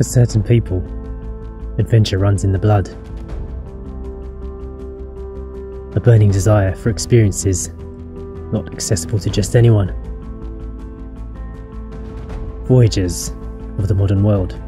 For certain people, adventure runs in the blood. A burning desire for experiences not accessible to just anyone. Voyagers of the modern world.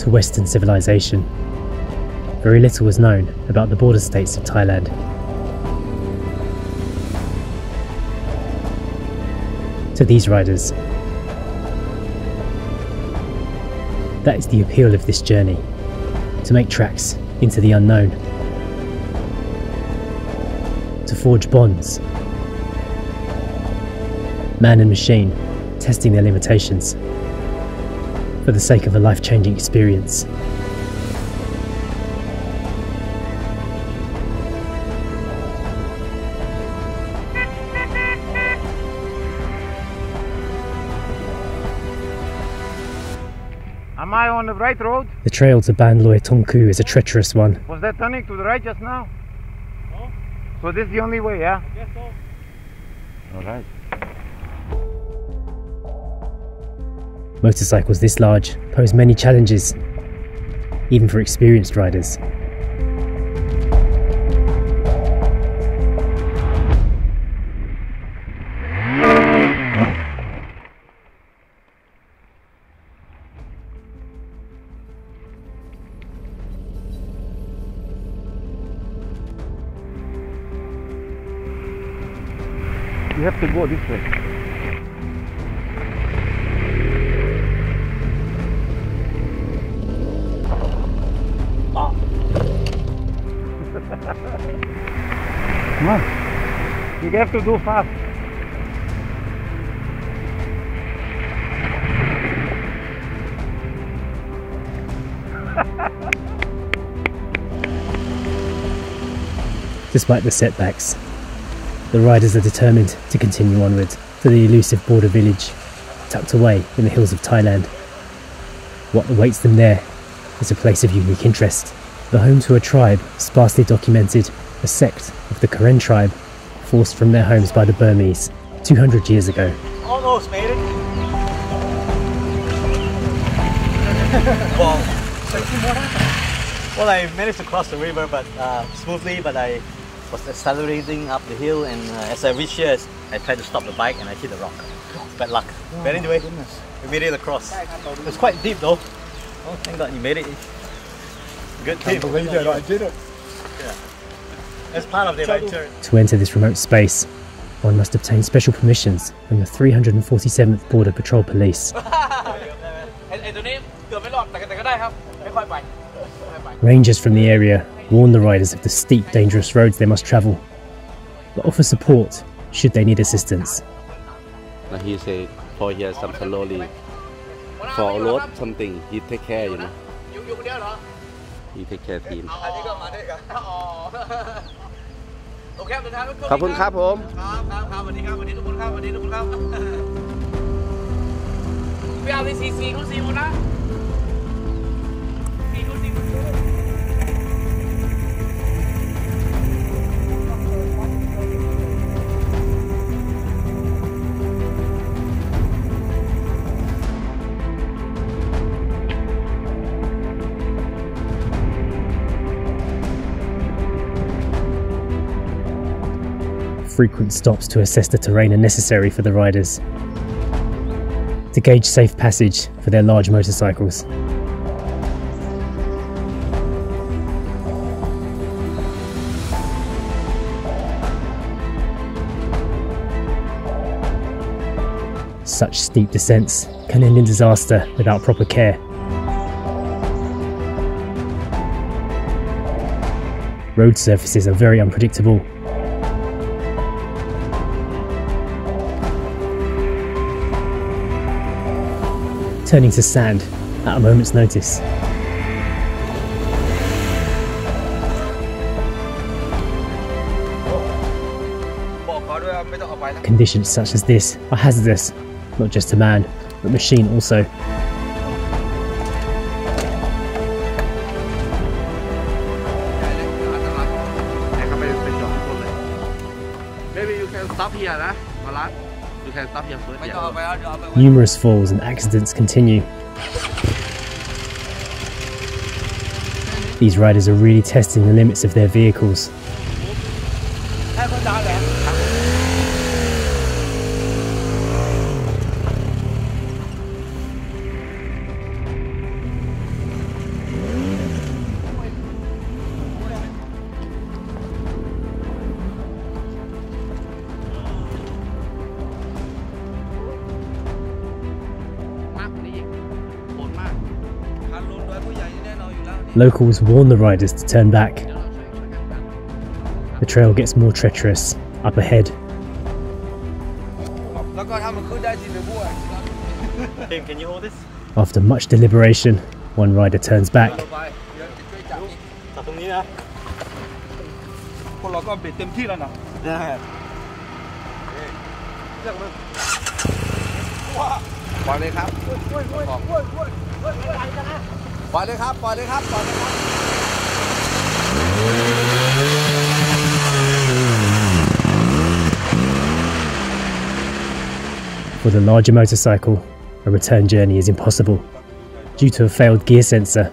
To Western civilization, very little was known about the border states of Thailand. To these riders, that is the appeal of this journey, to make tracks into the unknown, to forge bonds, man and machine testing their limitations, for the sake of a life-changing experience. Am I on the right road? The trail to Ban Loe Tong Ku is a treacherous one. Was that turning to the right just now? No. So this is the only way, yeah? I guess so. Alright. Motorcycles this large pose many challenges, even for experienced riders. You have to go this way. You have to do fast. Despite the setbacks, the riders are determined to continue onward to the elusive border village, tucked away in the hills of Thailand. What awaits them there is a place of unique interest, the home to a tribe sparsely documented, a sect of the Karen tribe, forced from their homes by the Burmese 200 years ago. Almost made it. Well, I managed to cross the river, but smoothly. But I was accelerating up the hill, and as I reached here, I tried to stop the bike, and I hit the rock. Bad luck. Oh, but anyway, goodness. We made it across. It's quite deep, though. Oh, thank God you made it. Good. I can't believe that I did it. Yeah. As part of the adventure. To enter this remote space, one must obtain special permissions from the 347th Border Patrol Police. Rangers from the area warn the riders of the steep, dangerous roads they must travel, but offer support should they need assistance. He say, for here, some slowly, for load something, he take care, you know. He take care team. Frequent stops to assess the terrain are necessary for the riders, to gauge safe passage for their large motorcycles. Such steep descents can end in disaster without proper care. Road surfaces are very unpredictable. Turning to sand at a moment's notice. Conditions such as this are hazardous, not just to man, but machine also. Numerous falls and accidents continue. These riders are really testing the limits of their vehicles. Locals warn the riders to turn back. The trail gets more treacherous up ahead. Can you hold this? After much deliberation, one rider turns back. For the larger motorcycle, a return journey is impossible due to a failed gear sensor.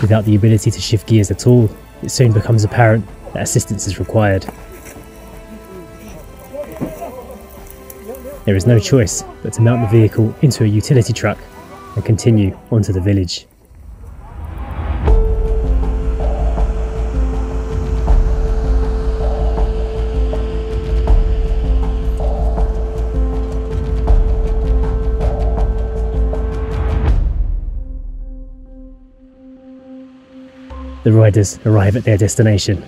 Without the ability to shift gears at all, it soon becomes apparent that assistance is required. There is no choice but to mount the vehicle into a utility truck and continue onto the village. The riders arrive at their destination.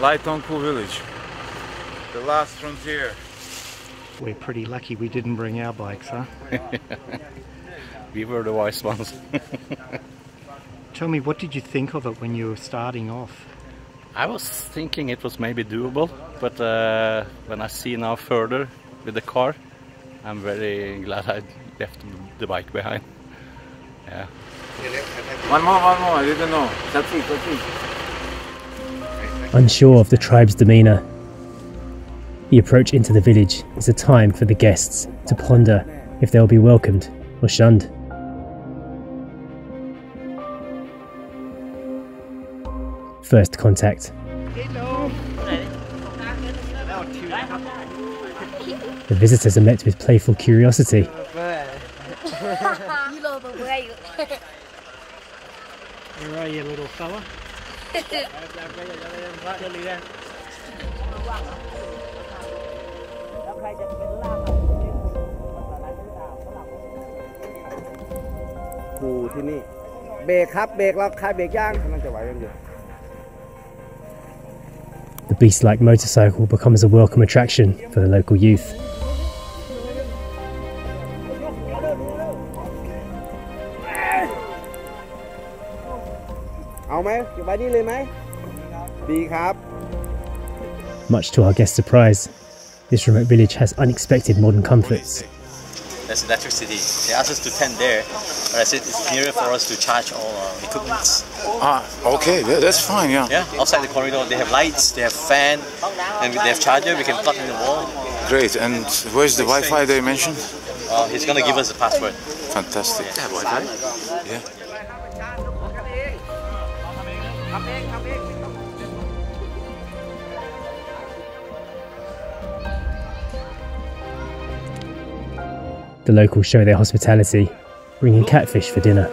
Loe Tong Ku village, the last frontier. We're pretty lucky we didn't bring our bikes, huh? We were the wise ones. Tell me, what did you think of it when you were starting off? I was thinking it was maybe doable, but when I see now further with the car, I'm very glad I left the bike behind. Yeah. One more, I didn't know. That's it. Unsure of the tribe's demeanour, the approach into the village is a time for the guests to ponder if they'll be welcomed or shunned. First contact. Hello. The visitors are met with playful curiosity. Where are you, little fella? The beast-like motorcycle becomes a welcome attraction for the local youth. Much to our guest's surprise, this remote village has unexpected modern comforts. There's electricity. They asked us to tent there, but I said it's clearer for us to charge all our equipment. Okay, that's fine, yeah. Yeah, outside the corridor they have lights, they have fan, and they have charger, we can plug in the wall. Great, and where's the Wi-Fi they mentioned? He's going to give us the password. Fantastic. Yeah. They have Wi-Fi? Yeah. The locals show their hospitality, bringing catfish for dinner.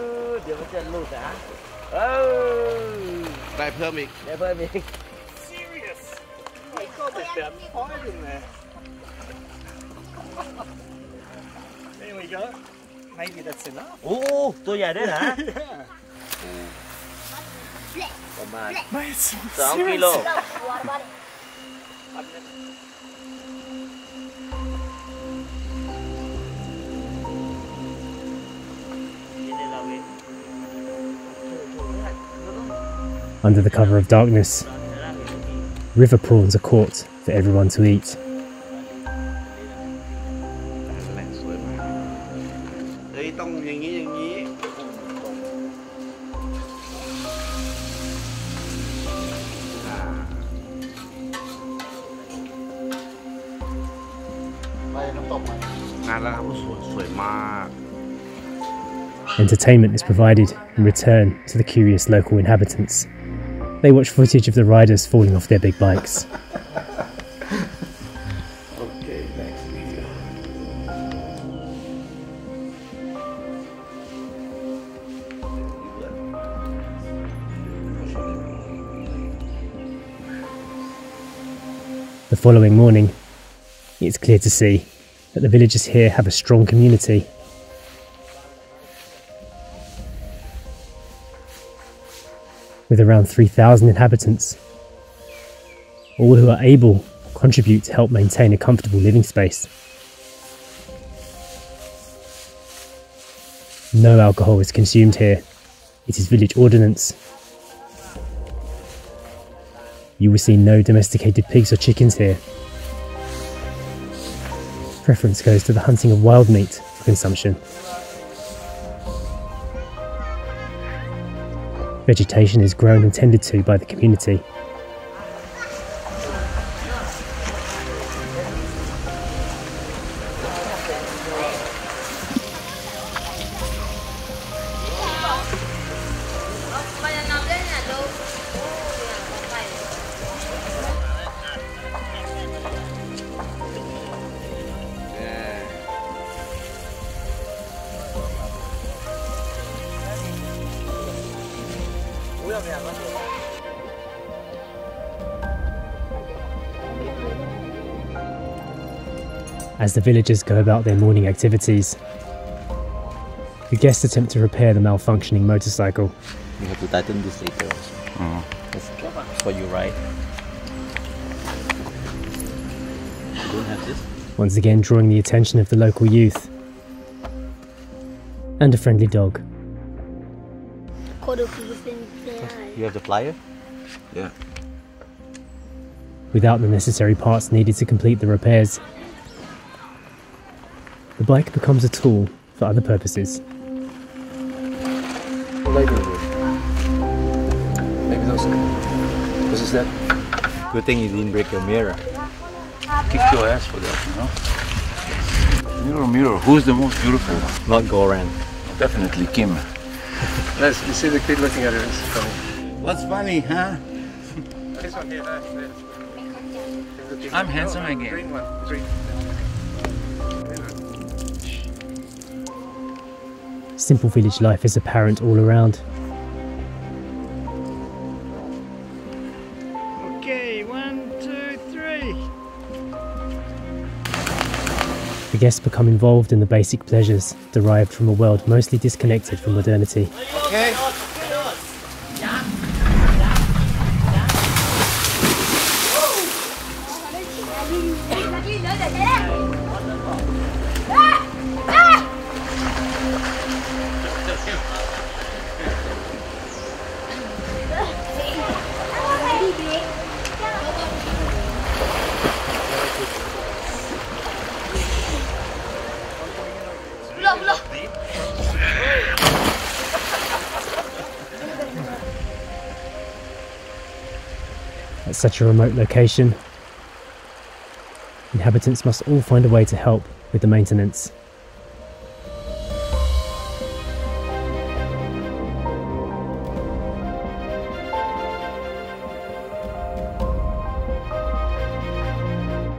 There we go. Maybe that's enough. Oh, yeah, there, huh? Mate, it's kilo. Under the cover of darkness, river prawns are caught for everyone to eat. Entertainment is provided in return to the curious local inhabitants. They watch footage of the riders falling off their big bikes. Okay, next video. The following morning, it's clear to see that the villagers here have a strong community. With around 3,000 inhabitants. All who are able contribute to help maintain a comfortable living space. No alcohol is consumed here. It is village ordinance. You will see no domesticated pigs or chickens here. Preference goes to the hunting of wild meat for consumption. Vegetation is grown and tended to by the community. As the villagers go about their morning activities, the guests attempt to repair the malfunctioning motorcycle. You have to tighten this later also. Mm. That's for you, right? You don't have this? Once again drawing the attention of the local youth. And a friendly dog. You have the flyer? Yeah. Without the necessary parts needed to complete the repairs, the bike becomes a tool for other purposes. Maybe not so. What is that? Good thing you didn't break your mirror. Kick your ass for that, you know? Mirror, mirror, who's the most beautiful? Not Goran. Definitely Kim. Yes, you see the kid looking at her, it's funny. What's funny, huh? This one here, that's it. I'm handsome again. Green one, green. Simple village life is apparent all around. Okay, 1, 2, 3. The guests become involved in the basic pleasures derived from a world mostly disconnected from modernity. Okay. At such a remote location, inhabitants must all find a way to help with the maintenance.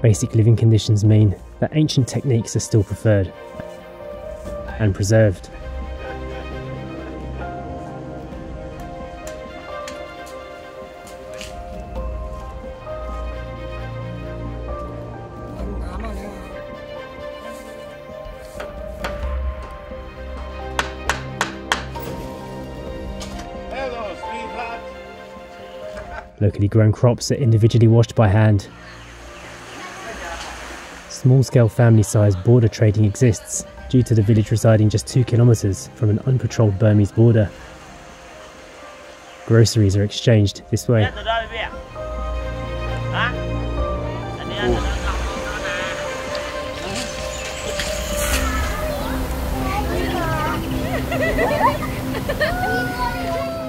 Basic living conditions mean that ancient techniques are still preferred. and preserved. Locally grown crops are individually washed by hand. Small-scale family-sized border trading exists due to the village residing just 2 kilometres from an unpatrolled Burmese border. Groceries are exchanged this way.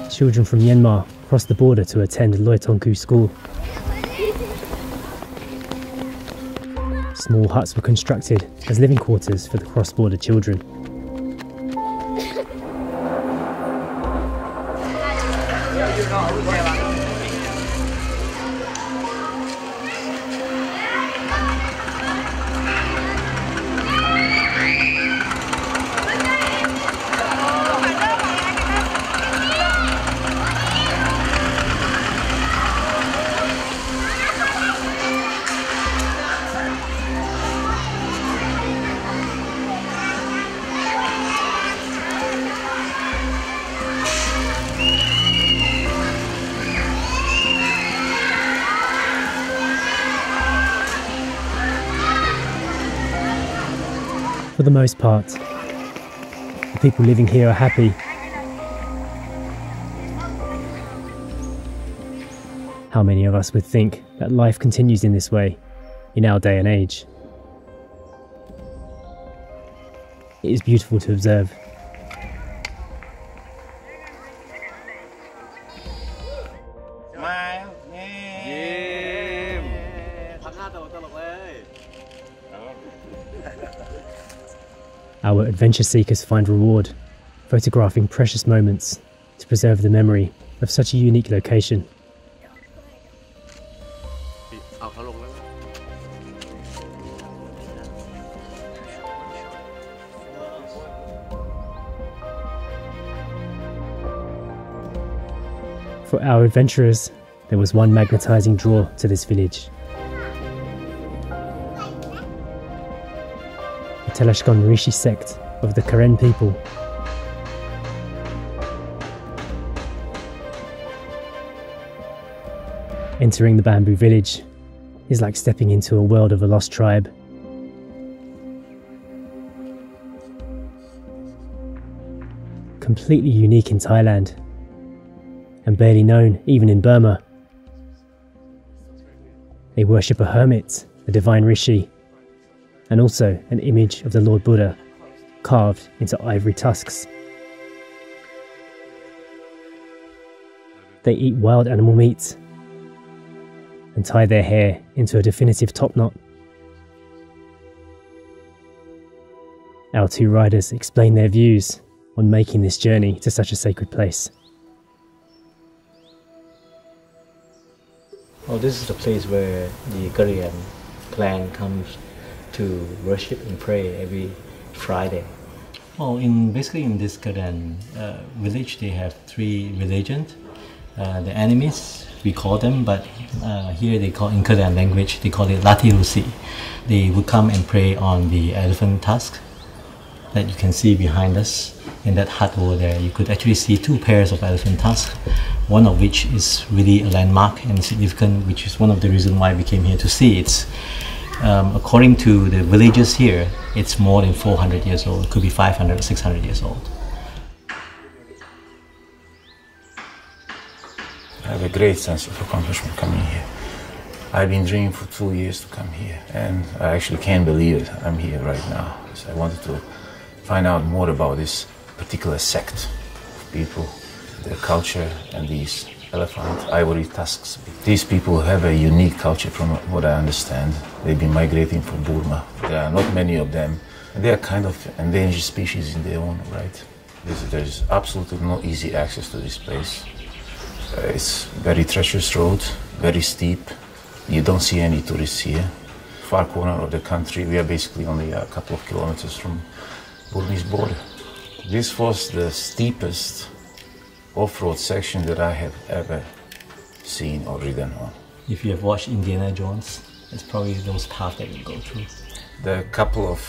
Children from Myanmar cross the border to attend Loe Tong Ku school. Small huts were constructed as living quarters for the cross-border children. For the most part, the people living here are happy. How many of us would think that life continues in this way in our day and age? It is beautiful to observe. Our adventure seekers find reward, photographing precious moments to preserve the memory of such a unique location. For our adventurers, there was one magnetising draw to this village. Telashkon Rishi sect of the Karen people. Entering the bamboo village is like stepping into a world of a lost tribe. Completely unique in Thailand and barely known even in Burma. They worship a hermit, the divine Rishi, and also an image of the Lord Buddha, carved into ivory tusks. They eat wild animal meat and tie their hair into a definitive top knot. Our two riders explain their views on making this journey to such a sacred place. Well, this is the place where the Karen clan comes to worship and pray every Friday. Well, basically in this Karen village, they have 3 religions. The enemies, we call them, but here they call, in Karen language, they call it Latihusi. They would come and pray on the elephant tusk that you can see behind us. In that hut over there, you could actually see 2 pairs of elephant tusks, one of which is really a landmark and significant, which is one of the reasons why we came here to see it. According to the villagers here, it's more than 400 years old. It could be 500 or 600 years old. I have a great sense of accomplishment coming here. I've been dreaming for 2 years to come here, and I actually can't believe it. I'm here right now. So I wanted to find out more about this particular sect of people, their culture, and these elephant ivory tusks. These people have a unique culture from what I understand. They've been migrating from Burma. There are not many of them. They are kind of endangered species in their own right. There's absolutely no easy access to this place. It's very treacherous road, very steep. You don't see any tourists here. Far corner of the country, we are basically only a couple of kilometers from Burmese border. This was the steepest off-road section that I have ever seen or ridden on. If you have watched Indiana Jones, it's probably those paths that you go through. There are a couple of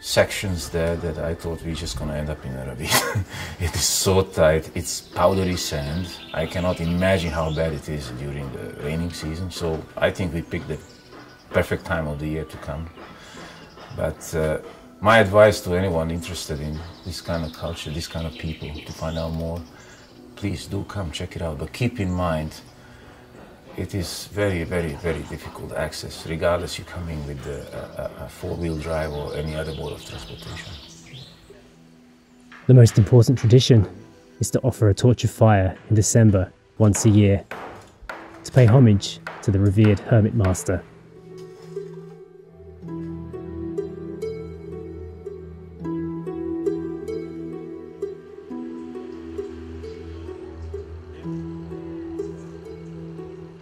sections there that I thought we're just gonna end up in a ravine. It is so tight, it's powdery sand. I cannot imagine how bad it is during the raining season, so I think we picked the perfect time of the year to come. But my advice to anyone interested in this kind of culture, this kind of people, to find out more, please do come check it out. But keep in mind, it is very, very, very difficult access, regardless you come in with a four-wheel drive or any other mode of transportation. The most important tradition is to offer a torch of fire in December once a year to pay homage to the revered hermit master.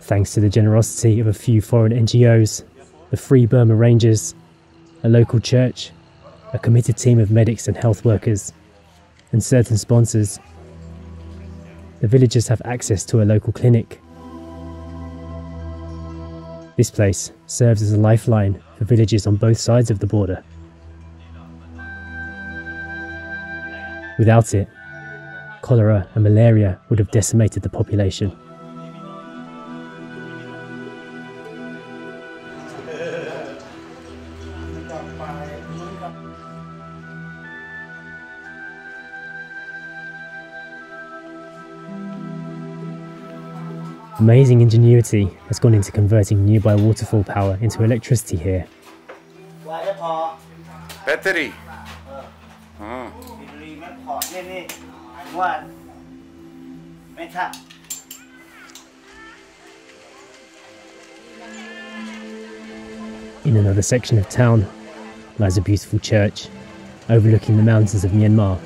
Thanks to the generosity of a few foreign NGOs, the Free Burma Rangers, a local church, a committed team of medics and health workers, and certain sponsors, the villagers have access to a local clinic. This place serves as a lifeline for villages on both sides of the border. Without it, cholera and malaria would have decimated the population. Amazing ingenuity has gone into converting nearby waterfall power into electricity here. Battery. In another section of town lies a beautiful church overlooking the mountains of Myanmar.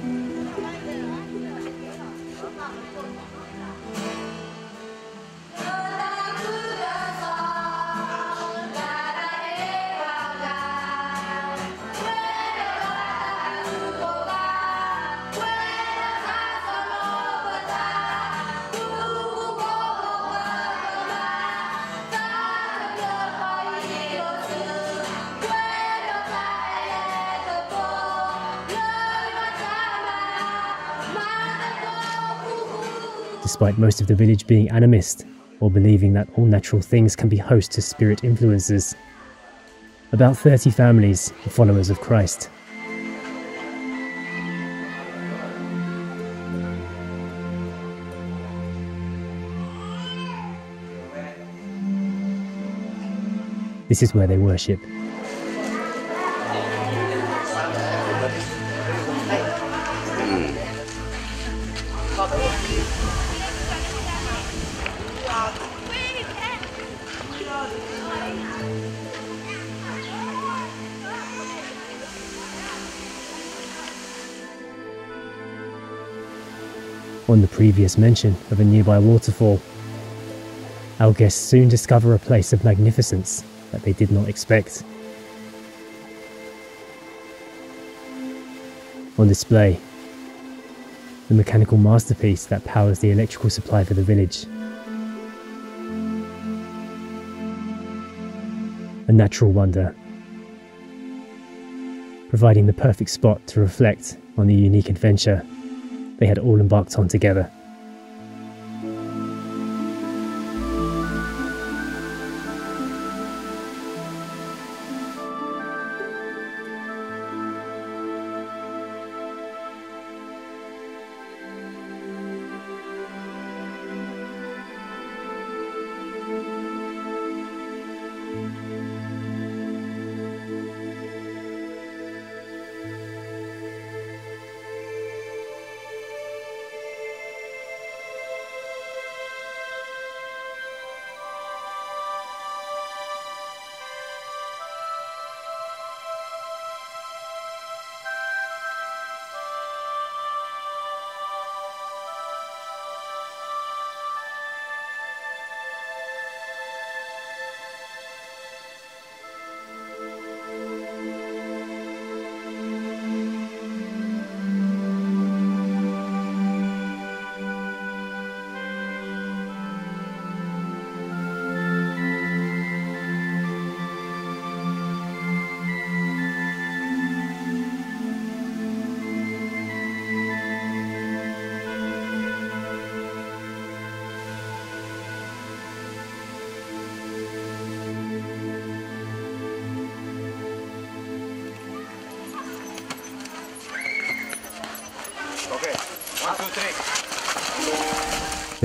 Despite most of the village being animist, or believing that all natural things can be host to spirit influences, about 30 families are followers of Christ. This is where they worship. On the previous mention of a nearby waterfall, our guests soon discover a place of magnificence that they did not expect. On display, the mechanical masterpiece that powers the electrical supply for the village. A natural wonder, providing the perfect spot to reflect on the unique adventure they had all embarked on together.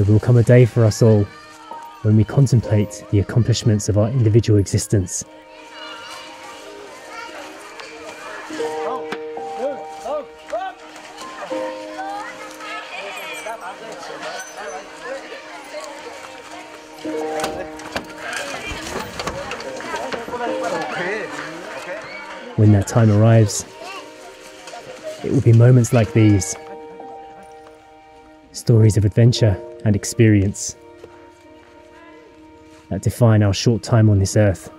there will come a day for us all when we contemplate the accomplishments of our individual existence. When that time arrives, it will be moments like these. Stories of adventure and experience that define our short time on this earth.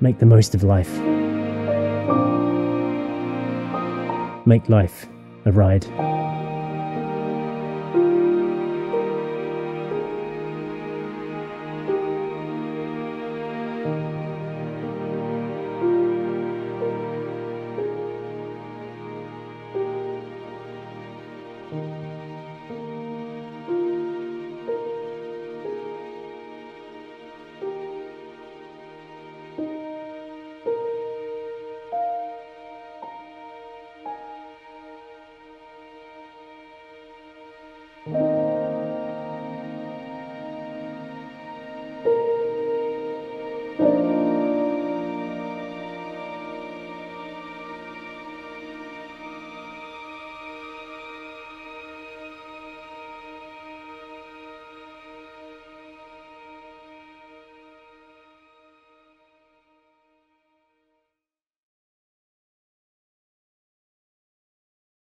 Make the most of life. Make life a ride.